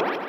What?